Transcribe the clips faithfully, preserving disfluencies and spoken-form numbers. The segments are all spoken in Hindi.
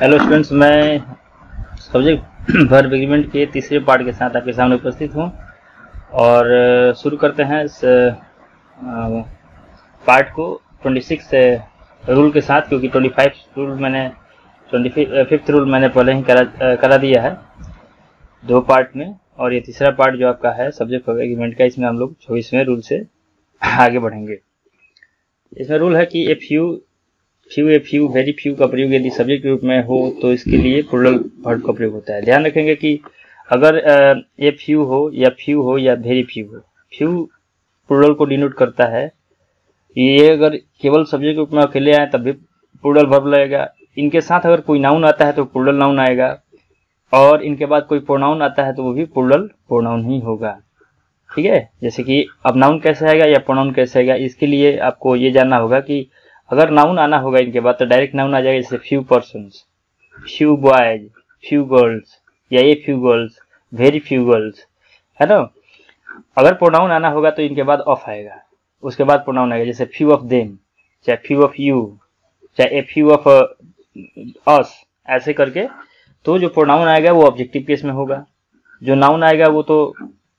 हेलो स्टूडेंट्स, मैं सब्जेक्ट वर्ब एग्रीमेंट के तीसरे पार्ट के साथ आपके सामने उपस्थित हूं और शुरू करते हैं इस पार्ट को छब्बीस रूल के साथ, क्योंकि पच्चीस रूल मैंने पच्चीस रूल मैंने पहले ही करा करा दिया है दो पार्ट में, और ये तीसरा पार्ट जो आपका है सब्जेक्ट वर्ब एग्रीमेंट का, इसमें हम लोग छब्बीसवें रूल से आगे बढ़ेंगे। इसमें रूल है कि a few few a few very few का प्रयोग यदि सब्जेक्ट के रूप में हो तो इसके लिए प्लूरल वर्ब का प्रयोग होता है। ध्यान रखेंगे कि अगर ए फ्यू हो या फ्यू हो या वेरी फ्यू हो, फ्यू प्लूरल को डिनोट करता है। ये अगर केवल सब्जेक्ट के रूप में अकेले आए तब भी प्लूरल वर्ब लगेगा। इनके साथ अगर कोई नाउन आता है तो प्लूरल नाउन आएगा, और इनके बाद कोई प्रोनाउन आता है तो वो भी प्लूरल प्रोनाउन ही होगा। ठीक है, जैसे कि अब नाउन कैसे आएगा या प्रोनाउन कैसे आएगा, इसके लिए आपको ये जानना होगा कि अगर नाउन आना होगा इनके बाद तो डायरेक्ट नाउन आ जाएगा, जैसे few persons, few boys, few girls या ये few girls, very few girls, है ना। अगर प्रोनाउन आना होगा तो इनके बाद ऑफ आएगा, उसके बाद प्रोनाउन आएगा, जैसे फ्यू ऑफ देम, चाहे फ्यू ऑफ यू, चाहे ए फ्यू ऑफ अस, ऐसे करके। तो जो प्रोनाउन आएगा वो ऑब्जेक्टिव केस में होगा, जो नाउन आएगा वो तो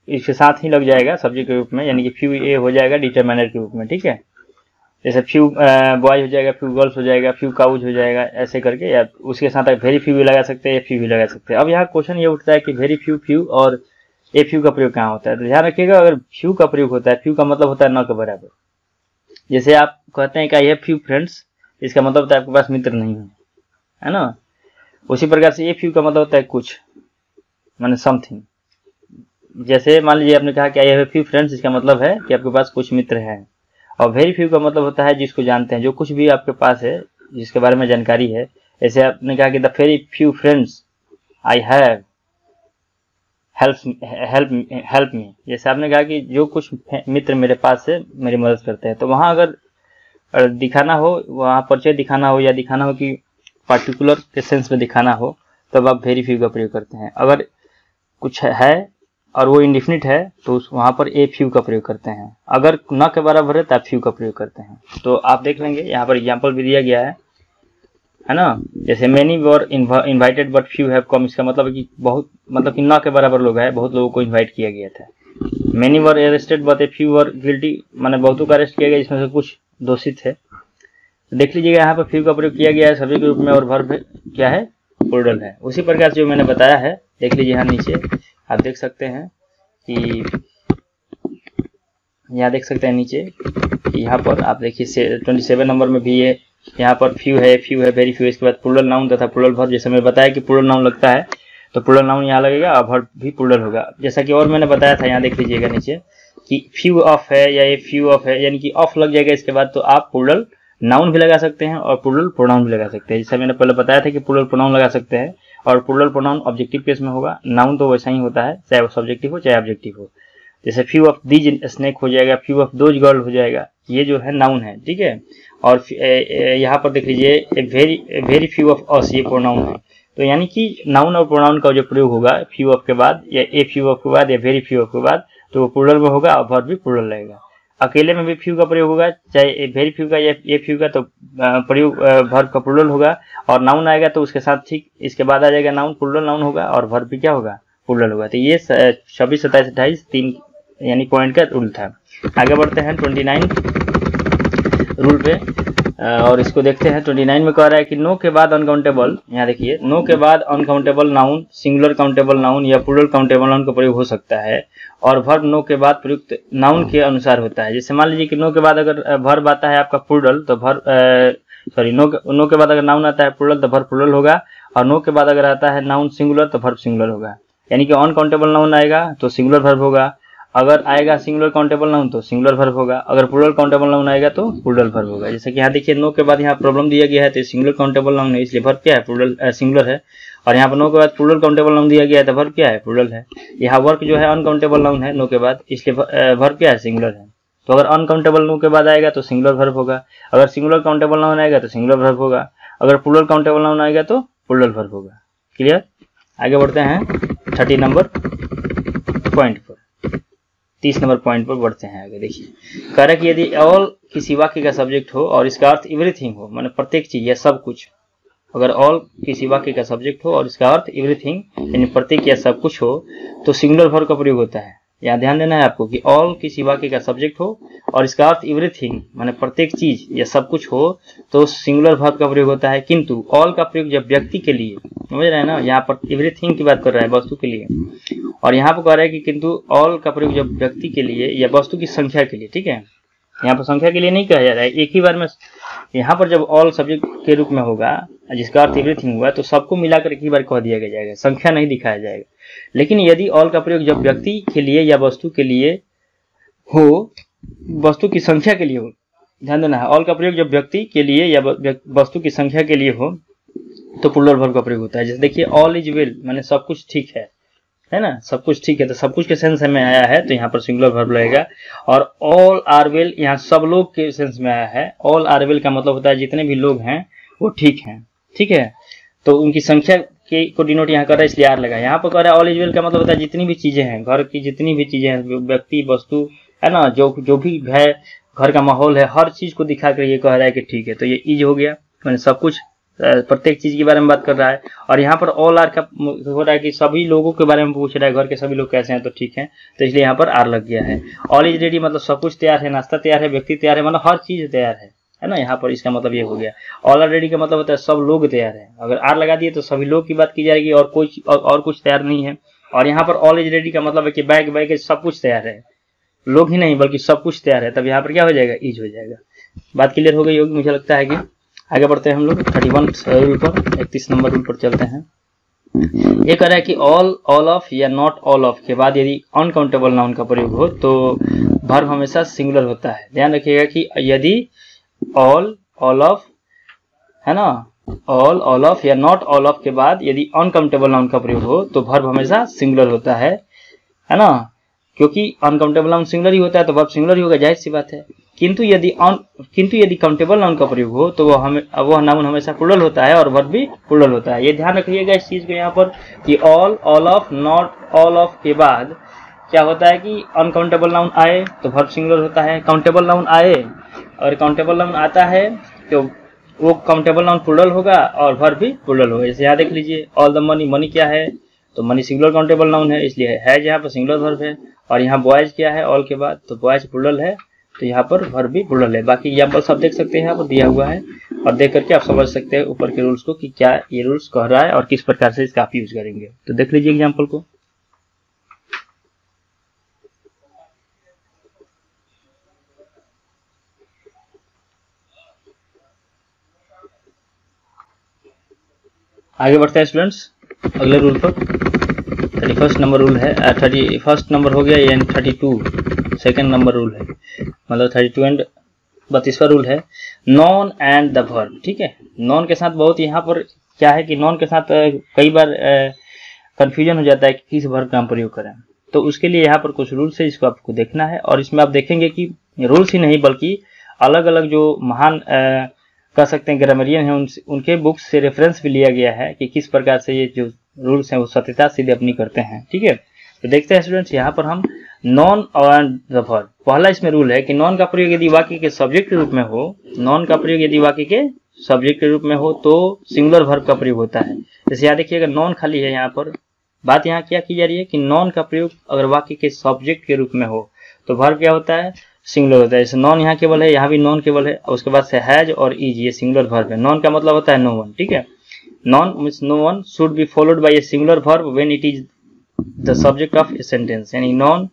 इसके साथ ही लग जाएगा सब्जेक्ट के रूप में, यानी कि फ्यू ए हो जाएगा डिटरमिनर के रूप में। ठीक है, जैसे फ्यू बॉयज हो जाएगा, फ्यू गर्ल्स हो जाएगा, फ्यू काउज हो जाएगा, ऐसे करके। या उसके साथ आप वेरी फ्यू भी लगा सकते हैं या फ्यू भी लगा सकते हैं। अब यहाँ क्वेश्चन ये उठता है कि वेरी फ्यू फ्यू और ए फ्यू का प्रयोग कहाँ होता है, तो ध्यान रखिएगा अगर फ्यू का प्रयोग होता है, फ्यू का मतलब होता है न के बराबर। जैसे आप कहते हैं कि आई हैव फ्यू फ्रेंड्स, इसका मतलब होता है आपके पास मित्र नहीं है, है ना। उसी प्रकार से ए फ्यू का मतलब होता है कुछ, माने समथिंग। जैसे मान लीजिए आपने कहा कि आई हैव फ्यू फ्रेंड्स, इसका मतलब है कि आपके पास कुछ मित्र हैं। और वेरी फ्यू का मतलब होता है जिसको जानते हैं, जो कुछ भी आपके पास है जिसके बारे में जानकारी है। जैसे आपने कहा कि the very few friends I have help help help me, जैसे आपने कहा कि जो कुछ मित्र मेरे पास है मेरी मदद करते हैं। तो वहाँ अगर दिखाना हो, वहाँ परिचय दिखाना हो या दिखाना हो कि पार्टिकुलर के सेंस में दिखाना हो, तब आप वेरी फ्यू का प्रयोग करते हैं। अगर कुछ है और वो इंडिफिनिट है तो वहाँ पर ए फ्यू का प्रयोग करते हैं। अगर न के बराबर है तो आप फ्यू का प्रयोग करते हैं। तो आप देख लेंगे यहाँ पर एग्जाम्पल भी दिया गया है, है ना। जैसे many were invited but few have come, इसका मतलब है कि बहुत, मतलब कि न के बराबर लोग हैं, बहुत लोगों को इन्वाइट किया गया था। Many were arrested but a few were guilty, मैंने बहुतों को अरेस्ट किया गया जिसमें से कुछ दोषी थे। देख लीजिएगा यहाँ पर फ्यू का प्रयोग किया गया है सभी के रूप में, और वर्ब क्या है, प्लूरल है। उसी प्रकार से जो मैंने बताया है, देख लीजिए यहाँ नीचे आप देख सकते हैं कि यहाँ देख सकते हैं नीचे कि यहाँ पर आप देखिए ट्वेंटी सेवन नंबर में भी ये यह, यहाँ पर फ्यू है, फ्यू है, वेरी फ्यू, इसके बाद प्लूरल नाउन तथा प्लूरल वर्ब। जैसे मैंने बताया कि प्लूरल नाउन लगता है तो प्लूरल नाउन यहाँ लगेगा और वर्ब भी प्लूरल होगा। जैसा कि और मैंने बताया था, यहाँ देख लीजिएगा नीचे कि फ्यू ऑफ है या ये फ्यू ऑफ है, यानी कि ऑफ लग जाएगा इसके बाद, तो आप प्लूरल नाउन भी लगा सकते हैं और प्लूरल प्रोनाउन भी लगा सकते हैं। जैसे मैंने पहले बताया था कि प्लूरल प्रोनाउन लगा सकते हैं, और प्लूरल प्रोनाउन ऑब्जेक्टिव केस में होगा, नाउन तो वैसा ही होता है चाहे वो सब्जेक्टिव हो चाहे ऑब्जेक्टिव हो। जैसे फ्यू ऑफ दीज स्नेक हो जाएगा, फ्यू ऑफ दोज गर्ल हो जाएगा, ये जो है नाउन है। ठीक है, और यहाँ पर देख लीजिए very very few of us, ये प्रोनाउन है। तो यानी कि नाउन और प्रोनाउन का जो प्रयोग होगा फ्यू ऑफ के बाद या ए फ्यू ऑफ के बाद या वेरी फ्यू ऑफ के बाद, तो वो प्लूरल में होगा और वर्ब भी प्लूरल रहेगा। अकेले में भी फ्यू का प्रयोग होगा, चाहे वेरी फ्यू का या ए फ्यू का, तो प्रयोग वर्ब का प्लूरल होगा, और नाउन आएगा तो उसके साथ ठीक इसके बाद आ जाएगा नाउन, प्लूरल नाउन होगा, और वर्ब भी क्या होगा, प्लूरल होगा। तो ये छब्बीस सत्ताईस अट्ठाईस तीन यानी पॉइंट का रूल था। आगे बढ़ते हैं ट्वेंटी नाइन रूल पे, और इसको देखते हैं। ट्वेंटी नाइन में कह रहा है कि नो के बाद अनकाउंटेबल, यहाँ देखिए नो के बाद uncountable noun, singular countable noun या प्लूरल काउंटेबल नाउन का प्रयोग हो सकता है, और वर्ब नो के बाद प्रयुक्त नाउन के अनुसार होता है। जैसे मान लीजिए कि नो के बाद अगर वर्ब आता है आपका प्लूरल तो वर्ब, सॉरी नो नो के बाद अगर नाउन आता है प्लूरल तो वर्ब प्लूरल होगा, और नो के बाद अगर आता है नाउन सिंगुलर तो वर्ब सिंगुलर होगा। यानी कि अनकाउंटेबल नाउन आएगा तो सिंगुलर वर्ब होगा, अगर आएगा सिंगुलर काउंटेबल नाउन तो सिंगुलर वर्ब होगा, अगर प्लूरल काउंटेबल नाउन आएगा तो प्लूरल वर्ब होगा। जैसे कि यहाँ देखिए नो के बाद यहाँ प्रॉब्लम दिया गया है तो सिंगुलर काउंटेबल नाउन है, इसलिए वर्ब क्या है, प्लूरल सिंगुलर है। और यहाँ पर नो के बाद प्लूरल काउंटेबल नाउन दिया गया है तो वर्ब क्या है, प्लूरल है। यहाँ वर्क जो है अनकाउंटेबल नाउन है नो के बाद, इसलिए वर्ब क्या है, सिंगुलर है। तो अगर अनकाउंटेबल नो के बाद आएगा तो सिंगुलर वर्ब होगा, अगर सिंगुलर काउंटेबल नाउन आएगा तो सिंगुलर वर्ब होगा, अगर प्लूरल काउंटेबल नाउन आएगा तो प्लूरल वर्ब होगा। क्लियर, आगे बढ़ते हैं थर्टी नंबर पॉइंट पर, तीस नंबर पॉइंट पर बढ़ते हैं। आगे देखिए कह रहा है कि यदि ऑल किसी वाक्य का सब्जेक्ट हो और इसका अर्थ एवरीथिंग हो, माने प्रत्येक चीज या सब कुछ, अगर ऑल किसी वाक्य का सब्जेक्ट हो और इसका अर्थ एवरीथिंग यानी प्रत्येक या सब कुछ हो तो सिंगुलर वर्ब का प्रयोग होता है। यहाँ ध्यान देना है आपको कि ऑल किसी वाक्य का सब्जेक्ट हो और इसका अर्थ एवरीथिंग माने प्रत्येक चीज या सब कुछ हो तो सिंगुलर वर्ब का प्रयोग होता है। किंतु ऑल का प्रयोग जब व्यक्ति के लिए, समझ रहे हैं ना, यहाँ पर एवरीथिंग की बात कर रहा है वस्तु के लिए, और यहाँ पर कह रहा है कि किंतु ऑल का प्रयोग जब व्यक्ति के लिए या वस्तु की संख्या के लिए, ठीक है, यहाँ पर संख्या के लिए नहीं कहा जा रहा है। एक ही बार में यहाँ पर जब ऑल सब्जेक्ट के रूप में होगा जिसका अर्थ एवरीथिंग हुआ तो सबको मिलाकर एक ही बार कह दिया जाएगा, संख्या नहीं दिखाया जाएगा। लेकिन यदि ऑल का प्रयोग जब व्यक्ति के लिए या वस्तु के लिए हो, वस्तु की संख्या के लिए हो, ध्यान देना है, ऑल का प्रयोग जब व्यक्ति के लिए या वस्तु की संख्या के लिए हो तो प्लुरल वर्ब का प्रयोग होता है। जैसे देखिए ऑल इज वेल माने सब कुछ ठीक है, है ना, सब कुछ ठीक है, तो सब कुछ के सेंस में आया है तो यहाँ पर सिंगुलर वर्ब लगेगा। और ऑल आर वेल यहाँ सब लोग के सेंस में आया है। ऑल आर वेल का मतलब होता है जितने भी लोग हैं वो ठीक हैं, ठीक है, तो उनकी संख्या के को डिनोट यहाँ कर रहा है इसलिए आर लगा। यहाँ पर कह रहा है ऑल इज वेल का मतलब होता है जितनी भी चीजें हैं, घर की जितनी भी चीजें हैं, व्यक्ति वस्तु, है ना, जो जो भी है, घर का माहौल है, हर चीज को दिखाकर ये कह रहा है कि ठीक है, तो ये इज हो गया मैंने सब कुछ, प्रत्येक चीज के बारे में बात कर रहा है। और यहाँ पर ऑल आर का हो रहा है कि सभी लोगों के बारे में पूछ रहा है, घर के सभी लोग कैसे हैं तो ठीक है, तो इसलिए यहाँ पर आर लग गया है। ऑल इज रेडी मतलब सब कुछ तैयार है, नाश्ता तैयार है, व्यक्ति तैयार है, मतलब हर चीज तैयार है, है ना, यहाँ पर इसका मतलब ये हो गया। ऑल आर रेडी का मतलब होता है सब लोग तैयार है, अगर आर लगा दिए तो सभी लोग की बात की जाएगी और कोई और, और कुछ तैयार नहीं है। और यहाँ पर ऑल इज रेडी का मतलब है कि बैग बैग सब कुछ तैयार है, लोग ही नहीं बल्कि सब कुछ तैयार है, तब यहाँ पर क्या हो जाएगा, इज हो जाएगा। बात क्लियर हो गई होगी मुझे लगता है कि आगे बढ़ते हैं हम लोग थर्टी वन रूल पर, इकतीस नंबर रूल पर चलते हैं। ये कह रहा है कि ऑल, ऑल ऑफ या नॉट ऑल ऑफ के बाद यदि अनकाउंटेबल नाउन का प्रयोग हो तो वर्ब हमेशा सिंगुलर होता है। ध्यान रखिएगा कि यदि ऑल, ऑल ऑफ, है ना, ऑल, ऑल ऑफ या नॉट ऑल ऑफ के बाद यदि अनकाउंटेबल नाउन का प्रयोग हो तो वर्ब हमेशा सिंगुलर होता है, है ना, क्योंकि अनकाउंटेबल नाउन सिंगुलर ही होता है तो वर्ब सिंगुलर ही होगा, जाहिर सी बात है। किंतु यदि किंतु यदि काउंटेबल नाउन का प्रयोग हो तो वह हमें वह नाउन हमेशा प्लुरल होता है और वर्ब भी प्लुरल होता है। ये ध्यान रखिएगा इस चीज़ को यहाँ पर कि all, all of, not all of के बाद क्या होता है कि अनकाउंटेबल नाउन आए तो वर्ब सिंगुलर होता है, काउंटेबल नाउन आए और काउंटेबल नाउन आता है तो वो काउंटेबल नाउन प्लुरल होगा और वर्ब भी प्लुरल होगा। जैसे यहाँ देख लीजिए ऑल द मनी, मनी क्या है तो मनी सिंगुलर काउंटेबल नाउन है इसलिए हैज यहाँ पर सिंगुलर वर्ब है। और यहाँ बॉयज क्या है ऑल के बाद तो बॉयज प्लुरल है तो यहाँ पर वर्ब भी प्लुरल है। बाकी एग्जाम्पल्स आप देख सकते हैं यहाँ पर दिया हुआ है और देख करके आप समझ सकते हैं ऊपर के रूल्स को कि क्या ये रूल्स कह रहा है और किस प्रकार से इसका आप यूज करेंगे। तो देख लीजिए एग्जाम्पल को। आगे बढ़ते हैं स्टूडेंट्स अगले रूल पर। थर्टी फर्स्ट नंबर रूल है, थर्टी फर्स्ट नंबर हो गया and thirty two second number rule है, मतलब थर्टी टू एंड बत्तीसवां रूल है। नॉन एंड द वर्ब, ठीक है, नॉन के साथ बहुत यहाँ पर क्या है कि नॉन के साथ कई बार कंफ्यूजन हो जाता है कि किस वर्ब का हम प्रयोग करें, तो उसके लिए यहाँ पर कुछ रूल्स है इसको आपको देखना है। और इसमें आप देखेंगे कि रूल्स ही नहीं बल्कि अलग अलग जो महान आ, कह सकते हैं ग्रामरियन है उन, उनके बुक्स से रेफरेंस भी लिया गया है कि किस प्रकार से ये जो रूल्स हैं वो सत्यता सीधे अपनी करते हैं, ठीक है। तो देखते हैं स्टूडेंट्स यहाँ पर हम नॉन एंड द वर्ब। पहला इसमें रूल है कि नॉन का प्रयोग यदि वाक्य के सब्जेक्ट के रूप में हो, नॉन का प्रयोग यदि वाक्य के सब्जेक्ट के रूप में हो तो सिंगुलर वर्ब का प्रयोग होता है। जैसे यहाँ देखिएगा नॉन खाली है, यहाँ पर बात यहाँ क्या की जा रही है कि नॉन का प्रयोग अगर वाक्य के सब्जेक्ट के रूप में हो तो वर्ब क्या होता है, सिंगुलर होता है। जैसे नॉन यहाँ केवल है, यहाँ भी नॉन केवल है, उसके बाद से हैज और इज ये सिंगुलर वर्ब है। नॉन का मतलब होता है नो वन, ठीक है, none means no one should be followed by a singular verb when it is the subject of a sentence, यानी नॉन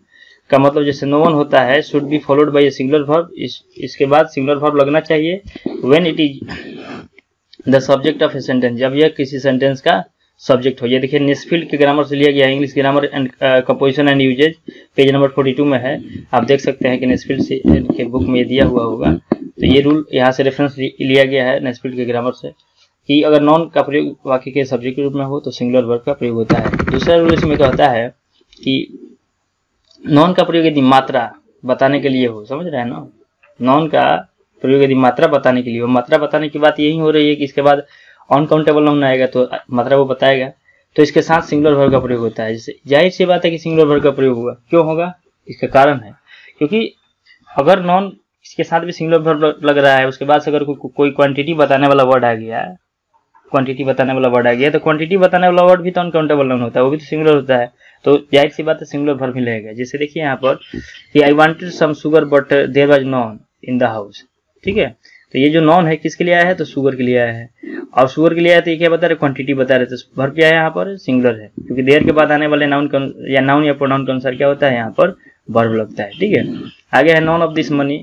का मतलब जैसे नो वन होता है should be followed by a singular verb, इस इसके बाद सिंगुलर वर्ब लगना चाहिए when it is the subject of a sentence, जब यह किसी सेंटेंस का सब्जेक्ट हो। ये देखिए नेस्फील्ड के ग्रामर से लिया गया है, English grammar and composition and usage page number forty two में है, आप देख सकते हैं कि नेस्फील्ड से के बुक में दिया हुआ होगा। तो ये रूल यहाँ से रेफरेंस लिया गया है नेस्फील्ड के ग्रामर से कि अगर नॉन का प्रयोग वाक्य के सब्जेक्ट के रूप में हो तो सिंगुलर वर्ब का प्रयोग होता है। दूसरा रूल इसमें कहता है कि नॉन का प्रयोग यदि मात्रा बताने के लिए हो, समझ रहे हैं ना, नॉन का प्रयोग यदि मात्रा बताने के लिए हो, मात्रा बताने की बात यही हो रही है कि इसके बाद अनकाउंटेबल नाउन आएगा तो मात्रा वो बताएगा, तो इसके साथ सिंगुलर वर्ब का प्रयोग होता है। जैसे जाहिर सी बात है कि सिंगुलर वर्ब का प्रयोग होगा, क्यों होगा, इसका कारण है क्योंकि अगर नॉन इसके साथ भी सिंगुलर वर्ब लग रहा है, उसके बाद से अगर को, को, कोई क्वांटिटी बताने वाला वर्ड आ गया, क्वांटिटी बताने वाला वर्ड आ गया, तो क्वांटिटी बताने वाला वर्ड भी तो अनकाउंटेबल नाउन होता है, वो भी तो सिंगुलर होता है, तो जाहिर सी बात है सिंगुलर वर्ब ही लगेगा। जैसे देखिए यहाँ पर कि I wanted some sugar but there was none in the house, ठीक है, तो ये जो नॉन है किसके लिए आया है, तो शुगर के लिए आया है, और शुगर के लिए आया तो ये क्या बता रहे, क्वांटिटी बता रहे, तो वर्ब क्या है यहाँ पर, सिंगुलर है, क्योंकि देर के बाद आने वाले नाउन या नाउन या प्रोनाउन के अनुसार क्या होता है यहाँ पर वर्ब लगता है, ठीक है। आगे है none of this money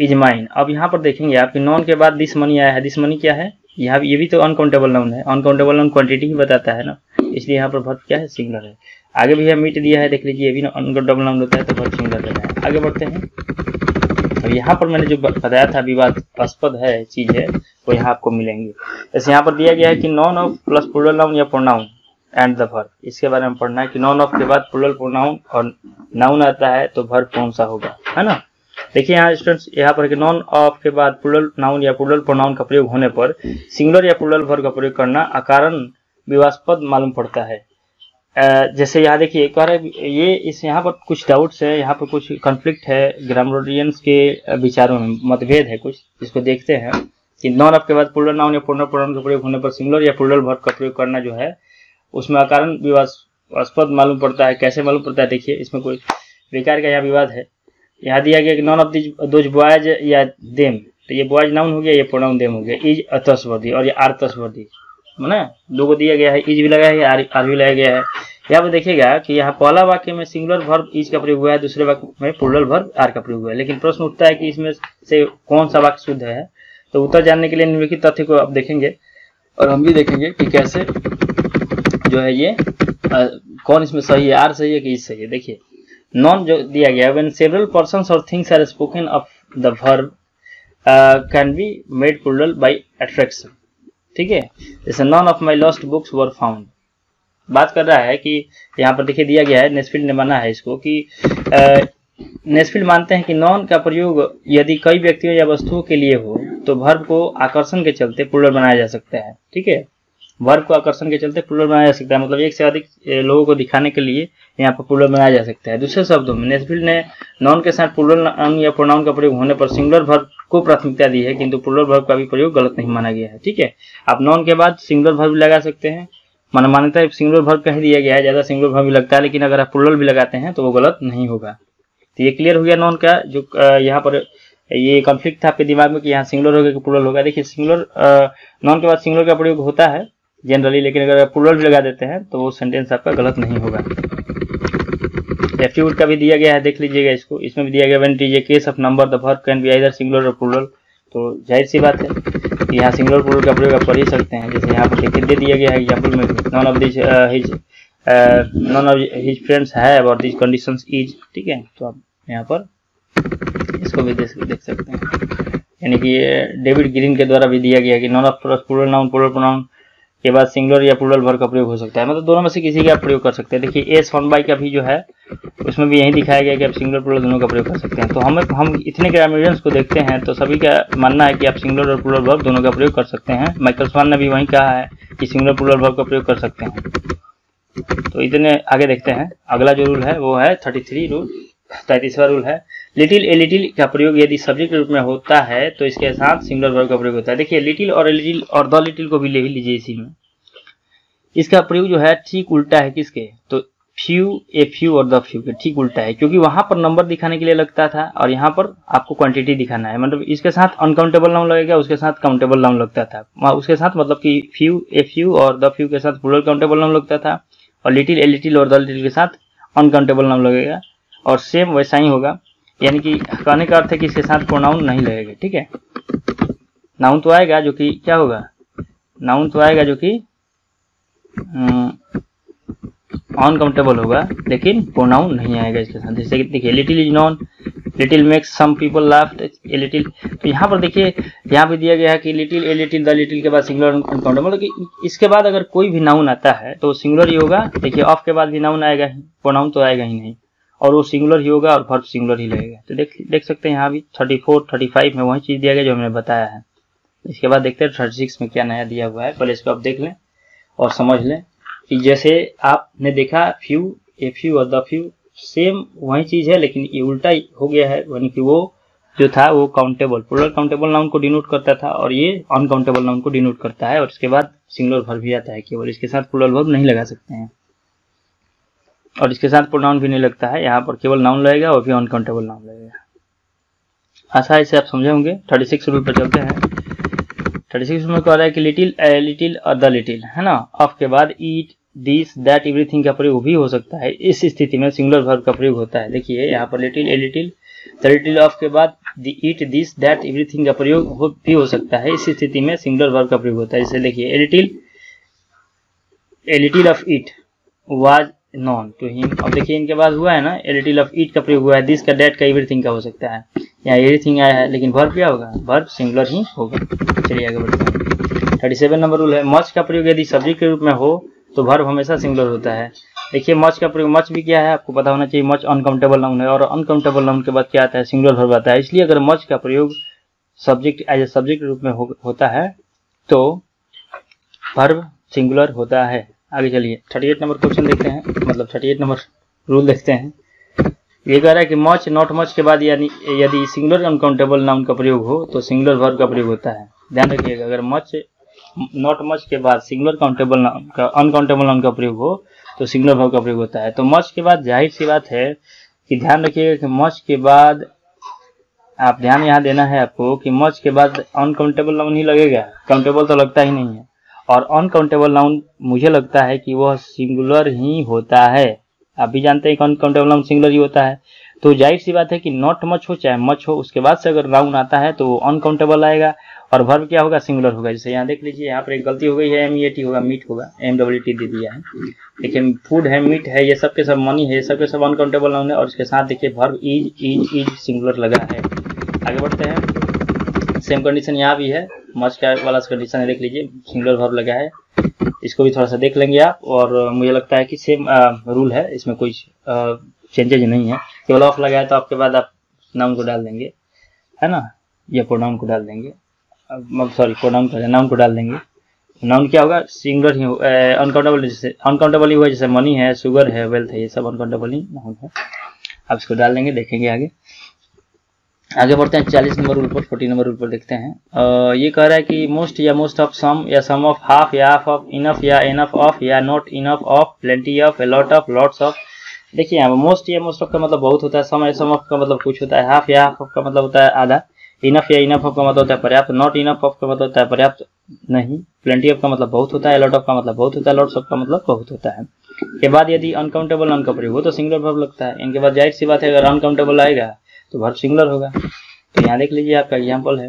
is mine. अब यहाँ पर देखेंगे आप कि नॉन के बाद दिस मनी आया है, दिस मनी क्या है यहाँ, ये भी तो अनकाउंटेबल नाउन है, अनकाउंटेबल नाउन क्वांटिटी ही बताता है ना, इसलिए यहाँ पर वर्ब क्या है, सिंगुलर है। आगे भी है मीट दिया है, देख लीजिए ये भी अनकाउंटेबल नाउन होता है, तो वर्ब सिंगुलर है। आगे बढ़ते हैं, अब यहाँ पर मैंने जो बताया था विवादास्पद है चीज है वो यहाँ आपको मिलेंगे। जैसे यहाँ पर दिया गया है कि none of plus plural noun या प्रोनाउन एंड द वर्ब, इसके बारे में पढ़ना है कि नॉन ऑफ के बाद प्लूरल प्रोनाउन और नाउन आता है तो वर्ब कौन सा होगा, है ना। देखिए यहाँ स्टूडेंट्स यहाँ पर नॉन ऑफ के बाद प्लूरल नाउन या प्लूरल प्रोनाउन का प्रयोग होने पर सिंगुलर या प्लूरल वर्ब का प्रयोग करना अकारण विवादास्पद मालूम पड़ता है। जैसे यहाँ देखिए कह रहे ये इस यहाँ पर कुछ डाउट्स है, यहाँ पर कुछ कॉन्फ्लिक्ट है, ग्रामरोडियंस के विचारों में मतभेद है कुछ, इसको देखते हैं कि नॉन ऑफ के बाद प्लूरल नाउन या प्लूरल प्रोनाउन का प्रयोग होने पर सिंगुलर या प्लूरल वर्ब का प्रयोग करना जो है उसमें अकारण विवादास्पद मालूम पड़ता है। कैसे मालूम पड़ता है, देखिए इसमें कोई बेकार का यहाँ विवाद है। यहाँ दिया गया कि नॉन ऑफ दोज बॉयज या देम, तो ये बॉयज नाउन हो गया, ये प्रोनाउन देम हो गया, इज अतस्वर्दी और ये आर तस्वर्दी, माना दो को दिया गया है, इज भी लगाया गया है, आर भी लगाया गया है। यहाँ पर देखिएगा कि यहाँ पहला वाक्य में सिंगुलर वर्ब इज का प्रयोग हुआ है, दूसरे वाक्य में प्लूरल वर्ब आर का प्रयोग हुआ है, लेकिन प्रश्न उठता है कि इसमें से कौन सा वाक्य शुद्ध है, तो उत्तर जानने के लिए निम्नलिखित तथ्य को आप देखेंगे और हम भी देखेंगे कि कैसे जो है ये आ, कौन इसमें सही है, आर सही है कि इज सही है। देखिए नॉन जो दिया गया, व्हेन सेवरल पर्सन्स और things are spoken of the verb can be made plural by attraction, ठीक है। जैसे none of my lost books were found, बात कर रहा है कि यहाँ पर देखिए दिया गया है, नेस्फील्ड ने माना है इसको कि uh, नेस्फील्ड मानते हैं कि नॉन का प्रयोग यदि कई व्यक्तियों या वस्तुओं के लिए हो तो वर्ब को आकर्षण के चलते प्लूरल बनाया जा सकता है, ठीक है, वर्ब को आकर्षण के चलते प्लूरल बनाया जा सकता है, मतलब एक से अधिक लोगों को दिखाने के लिए यहाँ पर प्लूरल बनाया जा सकता है। दूसरे शब्दों में नेस्फील्ड ने नॉन के साथ प्लूरल नाउन या प्रोनाउन का प्रयोग होने पर सिंगुलर वर्ब को प्राथमिकता दी है, किंतु प्लूरल वर्ब का भी प्रयोग गलत नहीं माना गया है, ठीक है। आप नॉन के बाद सिंगुलर वर्ब लगा सकते हैं, माना मान्यता सिंगुलर वर्ब कह दिया गया है, ज्यादा सिंगुलर वर्ब भी लगता है, लेकिन अगर आप प्लूरल भी लगाते हैं तो वो गलत नहीं होगा। तो ये क्लियर हो गया नॉन का जो यहाँ पर ये कॉन्फ्लिक्ट था आपके दिमाग में कि यहाँ सिंगुलर होगा कि प्लूरल होगा। देखिए सिंगुलर नॉन के बाद सिंगुलर का प्रयोग होता है जनरली, लेकिन अगर प्लूरल भी लगा देते हैं तो वो सेंटेंस आपका गलत नहीं होगा। एप्टीट्यूड का भी दिया गया है, देख लीजिएगा इसको, इसमें भी दिया गया when it is a case of number the verb can be either singular और प्लूरल, तो जाहिर सी बात है कि यहाँ सिंगुलर प्लूरल का प्रयोग आप कर ही सकते हैं। जैसे यहाँ पर देखिए दे दिया गया है एग्जाम्पल में, none of this his none of his friends have और दिस कंडीशंस इज, ठीक है, तो आप यहाँ पर इसको भी देख सकते हैं। यानी कि डेविड ग्रीन के द्वारा भी दिया गया कि none of plural noun plural pronoun के बाद सिंगुलर या प्लूरल वर्ब का प्रयोग हो सकता है, मतलब दोनों में से किसी का प्रयोग कर सकते हैं। देखिए एस वन बाई का भी जो है उसमें भी यही दिखाया गया कि आप सिंगुलर प्लूरल दोनों का प्रयोग कर सकते हैं। तो हम हम इतने ग्रामरियंस को देखते हैं तो सभी का मानना है कि आप सिंगुलर और प्लूरल वर्ब दोनों का प्रयोग कर सकते हैं। माइकल स्वान ने भी वही कहा है कि सिंगुलर प्लूरल वर्ब का प्रयोग कर सकते हैं। तो इतने आगे देखते हैं, अगला जो रूल है वो है थर्टी थ्री रूल तैंतीसवां रूल है, लिटिल ए लिटिल का प्रयोग यदि सब्जेक्ट के रूप में होता है तो इसके साथ सिंगुलर वर्ब का प्रयोग होता है। देखिए लिटिल और ए लिटिल और द लिटिल को भी ले ही लीजिए इसी में, इसका प्रयोग जो है ठीक उल्टा है किसके, तो फ्यू ए फ्यू और द फ्यू के ठीक उल्टा है, क्योंकि वहां पर नंबर दिखाने के लिए लगता था और यहाँ पर आपको क्वांटिटी दिखाना है, मतलब इसके साथ अनकाउंटेबल नाउन लगेगा, उसके साथ काउंटेबल नाउन लगता था, उसके साथ मतलब कि फ्यू ए फ्यू और द फ्यू के साथ प्लूरल काउंटेबल नाउन लगता था, और लिटिल ए लिटिल और द लिटिल के साथ अनकाउंटेबल नाउन लगेगा, और सेम वैसा ही होगा, यानी कि कहने का अर्थ है कि इसके साथ प्रोनाउन नहीं लगेगा, ठीक है। नाउन तो आएगा जो कि क्या होगा, नाउन तो आएगा जो कि अनकाउंटेबल होगा, लेकिन प्रोनाउन नहीं आएगा इसके साथ। जैसे देखिए little is none, little makes some people laugh a little, तो यहाँ पर देखिए यहाँ पे दिया गया है कि little a little the little के बाद सिंगुलर अनकाउंटेबल, लेकिन इसके बाद अगर कोई भी नाउन आता है तो सिंगुलर ही होगा। देखिए ऑफ के बाद भी नाउन आएगा ही, प्रोनाउन तो आएगा ही नहीं, और वो सिंगुलर ही होगा और वर्ब सिंगुलर ही लगेगा। तो देख देख सकते हैं यहाँ भी थर्टी फोर, थर्टी फाइव में वही चीज़ दिया गया जो हमने बताया है। इसके बाद देखते हैं थर्टी सिक्स में क्या नया दिया हुआ है, पहले इसको आप देख लें और समझ लें कि जैसे आपने देखा फ्यू ए फ्यू और द फ्यू सेम वही चीज़ है, लेकिन ये उल्टा हो गया है, यानी कि वो जो था वो काउंटेबल प्लूरल काउंटेबल नाउन को डिनोट करता था और ये अनकाउंटेबल नाउन को डिनोट करता है और इसके बाद सिंगुलर वर्ब भी आता है केवल, इसके साथ प्लूरल वर्ब नहीं लगा सकते हैं और इसके साथ प्रोनाउन भी नहीं लगता है, यहाँ पर केवल नाउन लगेगा और भी अनकाउंटेबल नाउन लगेगा। आशा है इसे आप समझे होंगे। थर्टी सिक्स रूल पर चलते हैं। थर्टी सिक्स रूल में कह रहा है कि लिटिल ए लिटिल और द लिटिल है ना, ऑफ के बाद ईट दिस दैट एवरीथिंग का प्रयोग भी हो सकता है। इस स्थिति में सिंगुलर वर्ब का प्रयोग होता है। देखिए यहाँ पर little a little the little of के बाद ईट दिस दैट एवरीथिंग का प्रयोग भी हो सकता है। इस स्थिति में सिंगुलर वर्ब का प्रयोग होता है। जैसे देखिए a little a little of it was non to him. अब देखिए इनके बाद हुआ है ना ए लिटिल ऑफ ईट का प्रयोग हुआ है, दिस का डैट का एवरीथिंग का हो सकता है, यहाँ एवरीथिंग आया है लेकिन वर्ब क्या होगा, वर्ब सिंगुलर ही होगा। चलिए आगे बढ़ते हैं। थर्टी सेवन नंबर रूल है मच का प्रयोग यदि सब्जेक्ट के रूप में हो तो वर्ब हमेशा सिंगुलर होता है। देखिए मच का प्रयोग, मच भी क्या है आपको पता होना चाहिए, मच अनकाउंटेबल नाउन है और अनकाउंटेबल नाउन के बाद क्या आता है, सिंगुलर वर्ब आता है। इसलिए अगर मच का प्रयोग सब्जेक्ट एज ए सब्जेक्ट के रूप में हो, होता है तो वर्ब सिंगुलर होता है। आगे चलिए थर्टी एट नंबर क्वेश्चन देखते हैं, मतलब थर्टी एट नंबर रूल देखते हैं। ये कह रहा है कि मच नॉट मच के बाद यानी यदि सिंगुलर अनकाउंटेबल नाउन का प्रयोग हो तो सिंगुलर वर्ब का प्रयोग होता है। ध्यान रखिएगा अगर मच नॉट मच के बाद सिंगुलर काउंटेबल नाउन का अनकाउंटेबल नाउन का प्रयोग हो तो सिंगुलर वर्ब का प्रयोग होता है। तो मच के बाद जाहिर सी बात है कि ध्यान रखिएगा कि मच के बाद आप ध्यान यहाँ देना है आपको कि मच के बाद अनकाउंटेबल नाउन ही लगेगा, काउंटेबल तो लगता ही नहीं है। और अनकाउंटेबल नाउन मुझे लगता है कि वह सिंगुलर ही होता है। आप भी जानते हैं अनकाउंटेबल नाउन सिंगुलर ही होता है। तो जाहिर सी बात है कि नॉट मच हो चाहे मच हो उसके बाद से अगर नाउन आता है तो वो अनकाउंटेबल आएगा और वर्ब क्या होगा, सिंगुलर होगा। जैसे यहाँ देख लीजिए यहाँ पर एक गलती हो गई है, एम ई ए टी होगा मीट होगा, एम डब्ल्यू टी दे दिया है। देखिए फूड है मीट है ये सब के सब मनी है ये सब के सब अनकाउंटेबल नाउन है और इसके साथ देखिए verb is is is singular लगा है। आगे बढ़ते हैं। सेम कंडीशन यहाँ भी है, मच का वाला कंडीशन है, देख लीजिए सिंगुलर वर्ब लगा है। इसको भी थोड़ा सा देख लेंगे आप और मुझे लगता है कि सेम रूल है, इसमें कोई चेंजेज नहीं है। केवल ऑफ लगाए तो आपके बाद आप नाउन को डाल देंगे है ना, या प्रोनाउन को डाल देंगे, सॉरी प्रोनाउन को नाउन को डाल देंगे। नाउन क्या होगा, सिंगुलर ही अनकाउंटेबल, जैसे अनकाउंटेबल ही हुआ जैसे मनी है शुगर है वेल्थ है ये सब अनकाउंटेबल ही नाउन है, आप इसको डाल देंगे। देखेंगे आगे आगे बढ़ते हैं। चालीस नंबर रूल पर फोर्टी नंबर रूल पर देखते हैं। आ, ये कह रहा है कि मोस्ट या मोस्ट ऑफ सम या सम ऑफ हाफ या हाफ ऑफ इनफ या इनफ ऑफ या not enough of plenty of a lot of lots of. देखिए यहाँ पर मोस्ट या मोस्ट ऑफ का मतलब बहुत होता है, सम या सम ऑफ का मतलब कुछ होता है, हाफ या हाफ ऑफ का मतलब होता है आधा, इनफ या इनफ ऑफ का मतलब होता है पर्याप्त, नॉट इनफ ऑफ का मतलब होता है पर्याप्त नहीं, प्लेंटी ऑफ का मतलब बहुत होता है, अलॉट ऑफ का मतलब बहुत होता है, लॉट्स ऑफ का मतलब बहुत होता है। के बाद यदि अनकाउंटेबल नाउन का प्रयोग हो तो सिंगुलर वर्ब लगता है। इनके बाद जाहिर सी बात है अगर अनकाउंटेबल आएगा तो वर्ब सिंगुलर होगा। तो यहाँ देख लीजिए आपका एग्जाम्पल है,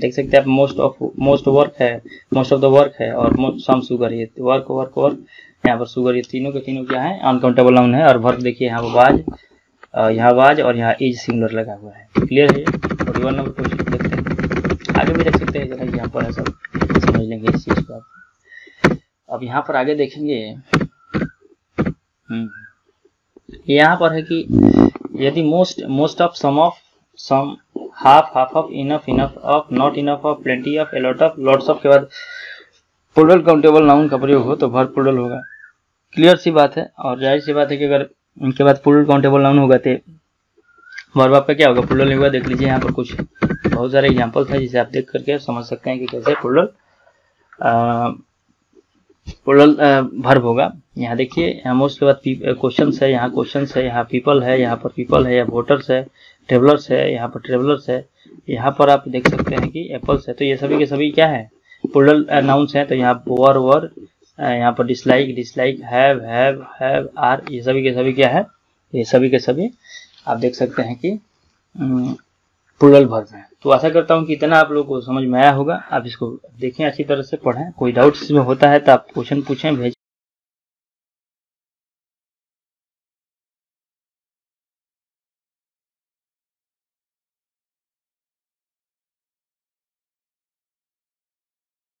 देख सकते हैं आप मोस्ट ऑफ मोस्ट वर्क है, मोस्ट ऑफ द वर्क है और मोस्ट सम शुगर, ये वर्क वर्क वर्क यहाँ पर शुगर, ये तीनों के तीनों क्या है अनकाउंटेबल नाउन है और वर्ब देखिए यहाँ वाज यहाँ वाज और यहाँ इज सिंगुलर लगा हुआ है। क्लियर है। फोर्टी वन नंबर क्वेश्चन देखते हैं, आगे भी देख सकते हैं जरा एग्जाम्पल है, सब समझ लेंगे इस चीज़ को आप। अब यहाँ पर आगे देखेंगे यहाँ पर है कि यदि most most of some of some half half of enough enough of not enough of plenty of a lot of lots of के बाद प्लूरल काउंटेबल नाउन का प्रयोग हो तो वर्ब प्लूरल होगा। क्लियर सी बात है और जाहिर सी बात है कि अगर इनके बाद प्लूरल काउंटेबल नाउन होगा तो वर्ब आपका क्या होगा, प्लूरल होगा। देख लीजिए यहाँ पर कुछ बहुत सारे एग्जाम्पल था जिसे आप देख करके समझ सकते हैं कि कैसे प्लूरल प्लूरल वर्ब होगा। यहाँ देखिए यहाँ मोस्ट के बाद क्वेश्चन है, यहाँ क्वेश्चन है, यहाँ पीपल है, यहाँ पर पीपल है, यहाँ वोटर्स है, ट्रेवलर्स है, यहाँ पर ट्रेवलर्स है, यहाँ पर आप देख सकते हैं कि एप्पल्स है। तो ये सभी के सभी क्या है प्लूरल नाउन्स हैं। तो यहाँ वर वर, यहाँ पर dislike dislike, have have have, are, ये सभी के सभी क्या है, ये सभी के सभी आप देख सकते हैं कि प्लूरल वर्ब है। तो आशा करता हूँ कि इतना आप लोगों को समझ में आया होगा। आप इसको देखें अच्छी तरह से, पढ़ें, कोई डाउट्स में होता है तो आप क्वेश्चन पूछें, भेजें।